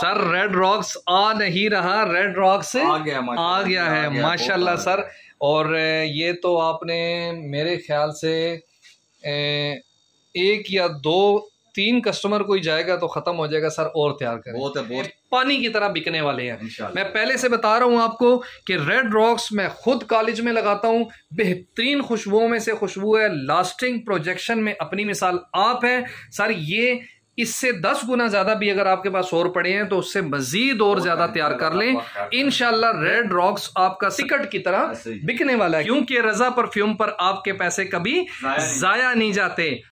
Sir red rocks आ नहीं रहा, red rocks आ गया है माशाल्लाह सर। और ये तो आपने मेरे ख्याल से एक या दो तीन कस्टमर कोई जाएगा तो खत्म हो जाएगा सर, और तैयार करें बहुत पानी की तरह बिकने वाले हैं। मैं पहले से बता रहा हूँ आपको कि रेड रॉक्स मैं खुद कॉलेज में लगाता हूँ, बेहतरीन खुशबुओं में से खुशबू है, लास्टिंग प्रोजेक्शन में अपनी मिसाल आप हैं सर। ये इससे 10 गुना ज़्यादा भी अगर आपके पास और पड़े हैं तो उससे मजीद और ज़्यादा तैयार कर लें, इंशाल्लाह रेड रॉक्स आपका टिकट की तरह बिकने वाला है, क्योंकि रज़ा परफ्यूम पर आपके पैसे कभी ज़ाया नहीं जाते।